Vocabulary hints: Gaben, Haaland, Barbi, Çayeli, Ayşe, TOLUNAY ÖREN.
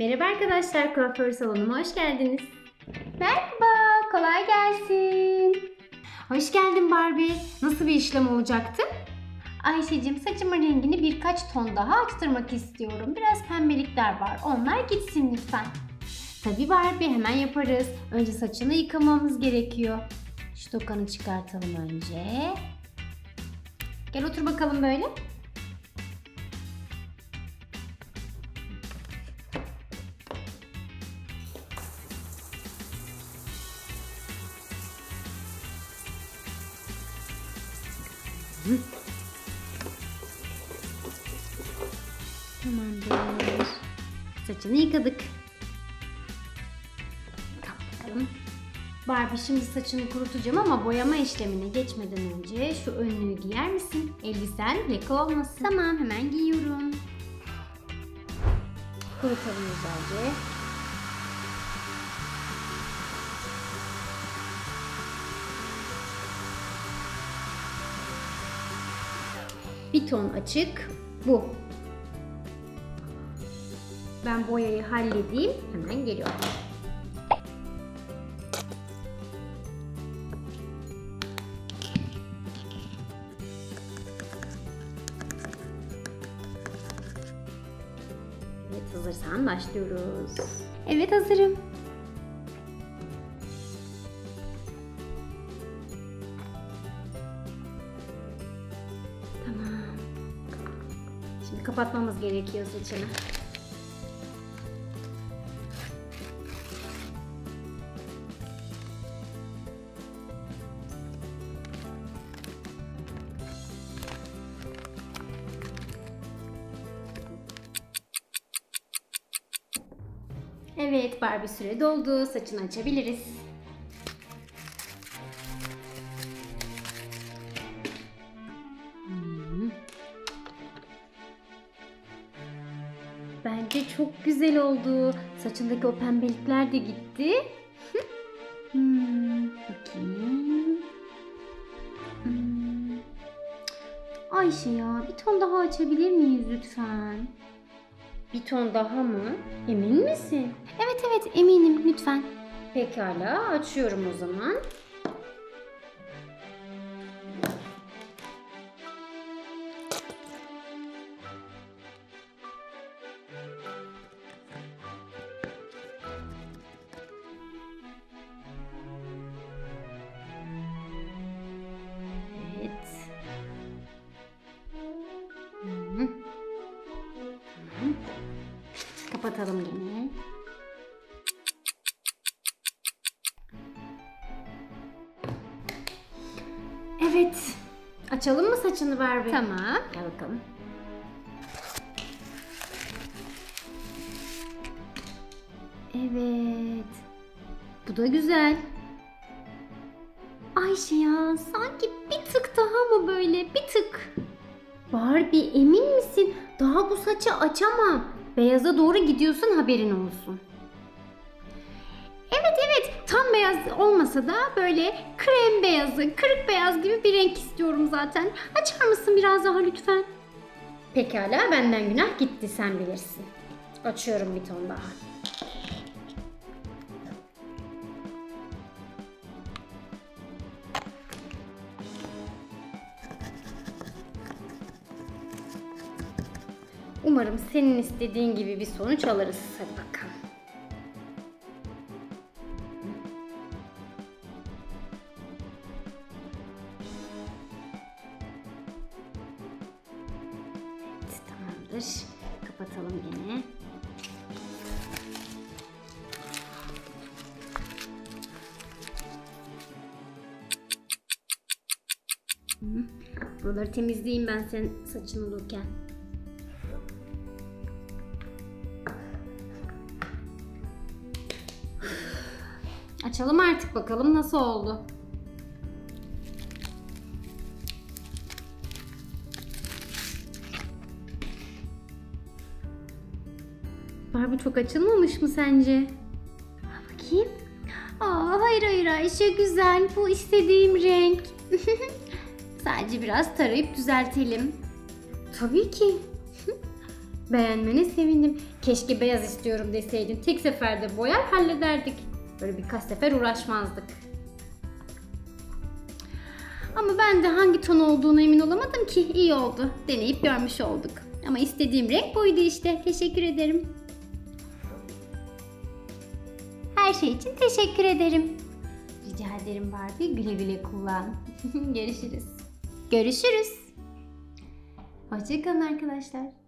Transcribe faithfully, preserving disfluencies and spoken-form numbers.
Merhaba arkadaşlar, kuaför salonuma hoş geldiniz. Merhaba, kolay gelsin. Hoş geldin Barbie. Nasıl bir işlem olacaktı? Ayşe'cim, saçımın rengini birkaç ton daha açtırmak istiyorum. Biraz pembelikler var, onlar gitsin lütfen. Tabii Barbie, hemen yaparız. Önce saçını yıkamamız gerekiyor. Şu tokanı çıkartalım önce. Gel otur bakalım böyle. Hı. Tamamdır. Saçını yıkadık. Tamam. Barbie, şimdi saçını kurutacağım ama boyama işlemine geçmeden önce şu önlüğü giyer misin? Elbisen leke olmasın. Tamam, hemen giyiyorum. Kurutalım güzelce. Bir ton açık bu. Ben boyayı halledeyim, hemen geliyorum. Evet, hazırsan başlıyoruz. Evet, hazırım. Tamam. Şimdi kapatmamız gerekiyor saçını. Evet Barbie, süre doldu. Saçını açabiliriz. Hmm. Bence çok güzel oldu. Saçındaki o pembelikler de gitti. Hmm. Bakayım. Hmm. Ayşe ya, bir ton daha açabilir miyiz lütfen? Bir ton daha mı? Emin misin? Evet evet, eminim lütfen. Pekala, açıyorum o zaman. Kapatalım yine. Evet. Açalım mı saçını Barbie? Tamam. Gel bakalım. Evet. Bu da güzel. Ayşe ya, sanki bir tık daha mı böyle? Bir tık. Barbie, emin misin? Daha bu saçı açamam. Beyaza doğru gidiyorsun, haberin olsun. Evet evet, tam beyaz olmasa da böyle krem beyazı, kırık beyaz gibi bir renk istiyorum zaten. Açar mısın biraz daha lütfen? Pekala, benden günah gitti, sen bilirsin. Açıyorum bir ton daha. Umarım senin istediğin gibi bir sonuç alırız. Hadi bakalım. Evet, tamamdır. Kapatalım yine. Buraları temizleyeyim ben senin saçını olurken. Açalım artık bakalım nasıl oldu. Barbie, çok açılmamış mı sence? Bakayım. Aa, hayır hayır Ayşe, güzel. Bu istediğim renk. Sadece biraz tarayıp düzeltelim. Tabii ki. Beğenmene sevindim. Keşke beyaz istiyorum deseydin. Tek seferde boyar hallederdik. Böyle birkaç sefer uğraşmazdık. Ama ben de hangi ton olduğuna emin olamadım ki. İyi oldu. Deneyip görmüş olduk. Ama istediğim renk buydu işte. Teşekkür ederim. Her şey için teşekkür ederim. Rica ederim Barbie. Güle güle kullan. Görüşürüz. Görüşürüz. Hoşça kalın arkadaşlar.